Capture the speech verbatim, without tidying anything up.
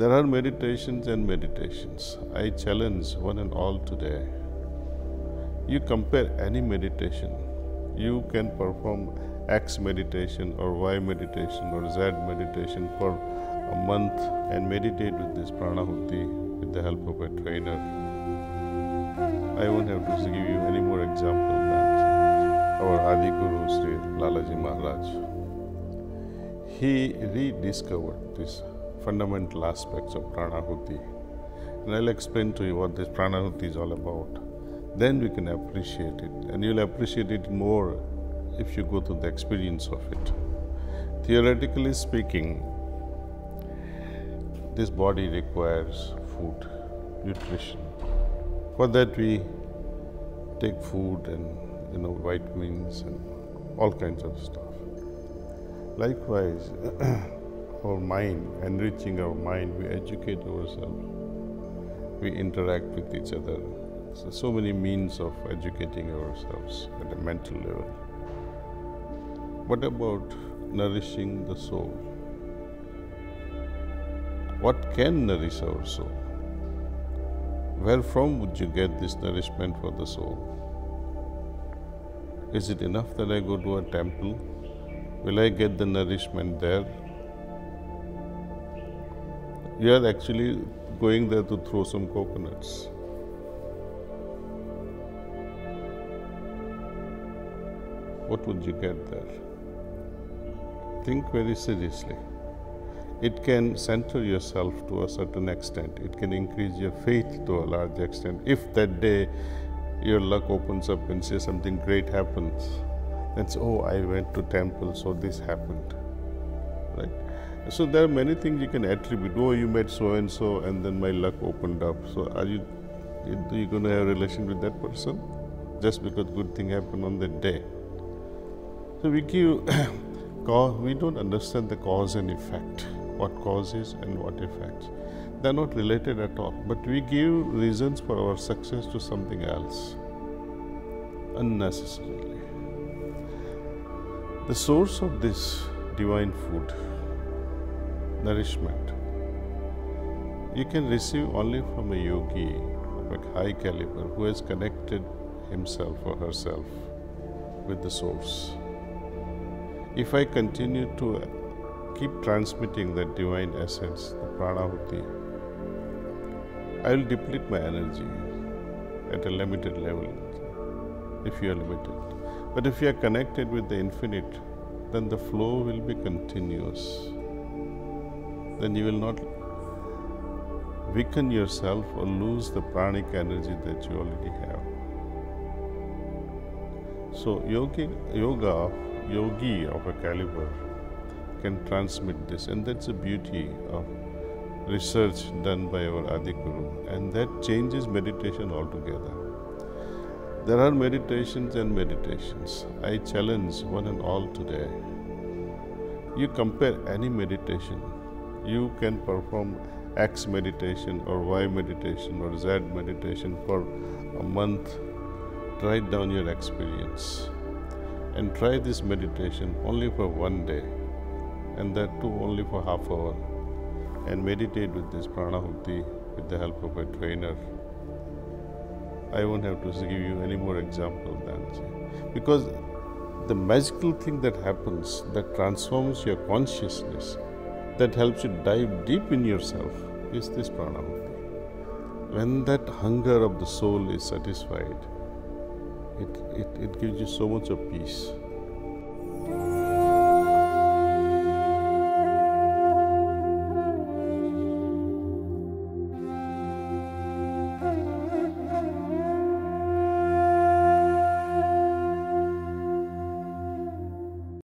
There are meditations and meditations. I challenge one and all today. You compare any meditation. You can perform X meditation or Y meditation or Z meditation for a month and meditate with this Pranahuti with the help of a trainer. I won't have to give you any more example of that. Our Adi Guru Sri Lalaji Maharaj, he rediscovered these fundamental aspects of Pranahuti. And I'll explain to you what this Pranahuti is all about. Then we can appreciate it, and you'll appreciate it more if you go through the experience of it. Theoretically speaking, this body requires food, nutrition. For that we take food and you know vitamins and all kinds of stuff. Likewise, our mind, enriching our mind, we educate ourselves, we interact with each other. So, so many means of educating ourselves at a mental level. What about nourishing the soul? What can nourish our soul? Where from would you get this nourishment for the soul? Is it enough that I go to a temple? Will I get the nourishment there? You are actually going there to throw some coconuts. What would you get there? Think very seriously. It can center yourself to a certain extent. It can increase your faith to a large extent. If that day your luck opens up and say something great happens, then say, oh, I went to temple, so this happened, right? So there are many things you can attribute. Oh, you met so-and-so and then my luck opened up. So are you, are you going to have a relation with that person? Just because good thing happened on that day. So we give, we don't understand the cause and effect, what causes and what effects. They're not related at all, but we give reasons for our success to something else, unnecessarily. The source of this divine food, nourishment, you can receive only from a yogi of a high caliber who has connected himself or herself with the source. If I continue to keep transmitting that divine essence, the Pranahuti, I will deplete my energy at a limited level, if you are limited. But if you are connected with the infinite, then the flow will be continuous. Then you will not weaken yourself or lose the pranic energy that you already have. So yogi, yoga yogi of a caliber can transmit this, and that's the beauty of research done by our Adi Guru, and that changes meditation altogether. There are meditations and meditations. I challenge one and all today. You compare any meditation. You can perform X meditation or Y meditation or Z meditation for a month. Write down your experience. And try this meditation only for one day, and that too only for half hour, and meditate with this Pranahuti with the help of a trainer. I won't have to give you any more example of that, because the magical thing that happens, that transforms your consciousness, that helps you dive deep in yourself, is this Pranahuti. When that hunger of the soul is satisfied, It, it, it gives you so much of peace.